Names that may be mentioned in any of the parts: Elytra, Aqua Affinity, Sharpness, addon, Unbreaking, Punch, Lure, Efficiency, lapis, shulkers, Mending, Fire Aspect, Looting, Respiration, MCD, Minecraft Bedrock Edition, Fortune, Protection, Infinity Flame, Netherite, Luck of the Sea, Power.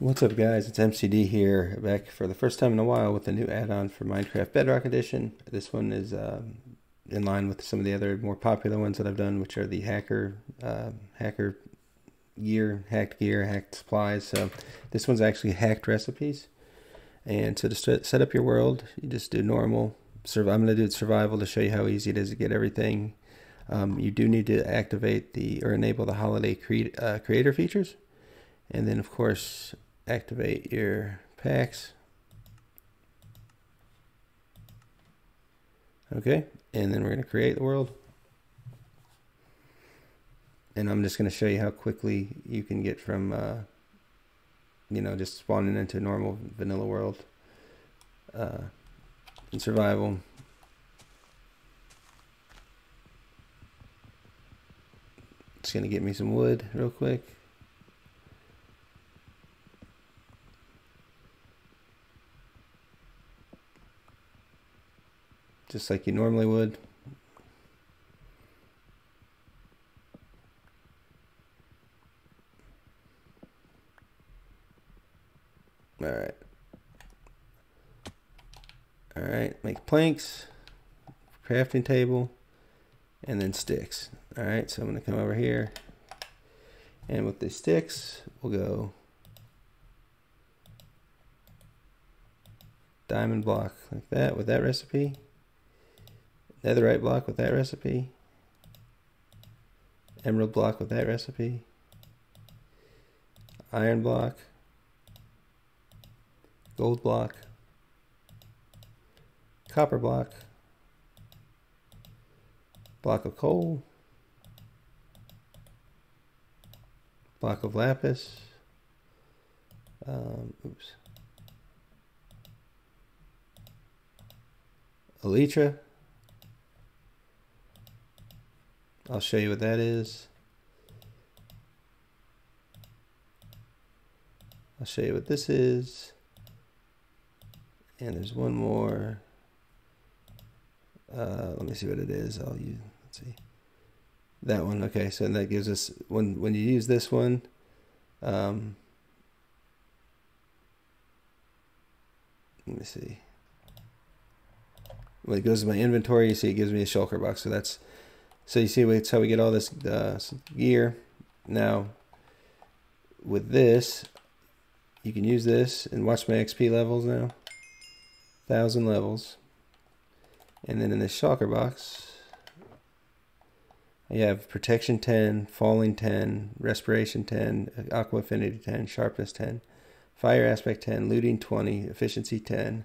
What's up guys, it's MCD here, back for the first time in a while with a new add-on for Minecraft Bedrock Edition. This one is in line with some of the other more popular ones that I've done, which are the hacker gear, hacked supplies. So this one's actually hacked recipes. And so to set up your world, you just do normal. I'm going to do survival to show you how easy it is to get everything. You do need to activate or enable the holiday creator features. And then of course, activate your packs. Okay, and then we're going to create the world. And I'm just going to show you how quickly you can get from, you know, just spawning into normal vanilla world and survival. It's going to get me some wood real quick. Just like you normally would. All right, make planks, crafting table, and then sticks. All right, so I'm gonna come over here, and with the sticks, we'll go diamond block like that with that recipe. Netherite block with that recipe. Emerald block with that recipe. Iron block. Gold block. Copper block. Block of coal. Block of lapis. Elytra. I'll show you what that is. I'll show you what this is. And there's one more. Let me see what it is. Let's see. That one. Okay. So that gives us, when you use this one, let me see. When it goes to my inventory, you see it gives me a shulker box. So that's, so you see, it's how we get all this gear. Now, with this, you can use this and watch my XP levels now. 1,000 levels. And then in this shocker box, I have Protection 10, Falling 10, Respiration 10, Aqua Affinity 10, Sharpness 10, Fire Aspect 10, Looting 20, Efficiency 10,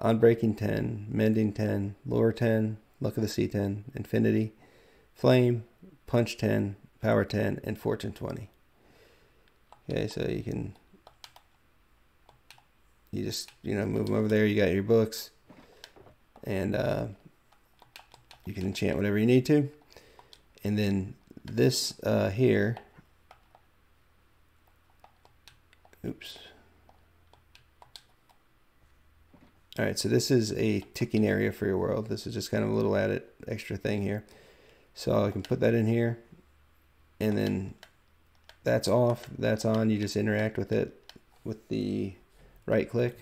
Unbreaking 10, Mending 10, Lure 10, Luck of the Sea 10, Infinity Flame, Punch 10, Power 10, and Fortune 20. Okay, so you just move them over there. You got your books, and you can enchant whatever you need to. And then this here, oops. All right, so this is a ticking area for your world. This is just kind of a little added extra thing here. So I can put that in here, and then that's off, that's on. You just interact with it with the right click.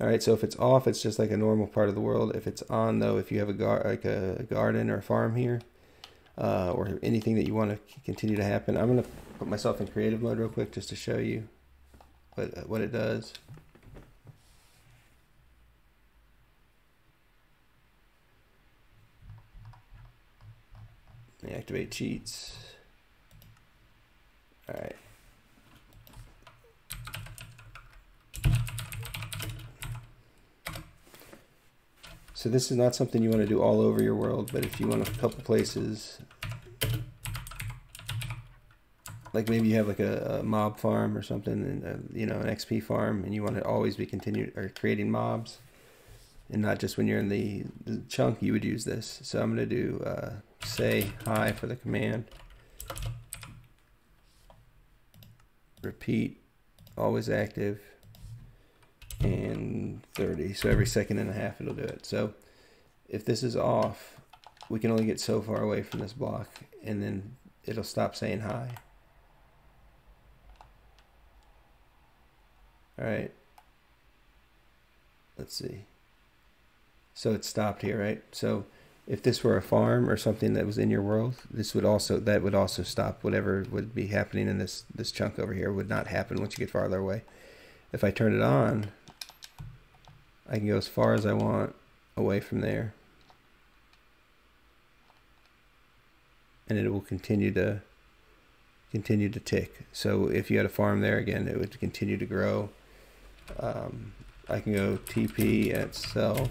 All right, so if it's off, it's just like a normal part of the world. If it's on though, if you have a garden or a farm here, or anything that you want to continue to happen. I'm gonna put myself in creative mode real quick just to show you what it does. Activate cheats. All right. So this is not something you want to do all over your world, but if you want a couple places, like maybe you have like a mob farm or something, and an XP farm, and you want to always be creating mobs, and not just when you're in the chunk, you would use this. So I'm going to do say hi for the command, repeat, always active, and 30. So every second and a half it'll do it. So if this is off, we can only get so far away from this block, and then it'll stop saying hi. All right. Let's see. So it stopped here, right? So if this were a farm or something that was in your world, this would also, that would also stop. Whatever would be happening in this chunk over here would not happen once you get farther away. If I turn it on, I can go as far as I want away from there. And it will continue to tick. So if you had a farm there, again, it would continue to grow. I can go TP at self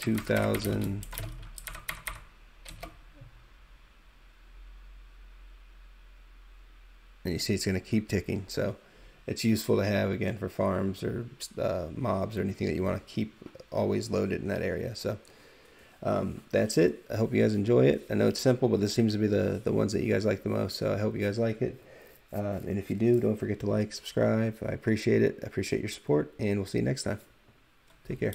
2000. And you see it's going to keep ticking. So it's useful to have, again, for farms or mobs or anything that you want to keep always loaded in that area. So that's it. I hope you guys enjoy it. I know it's simple, but this seems to be the ones that you guys like the most. So I hope you guys like it. And if you do, don't forget to like, subscribe. I appreciate it. I appreciate your support, and we'll see you next time. Take care.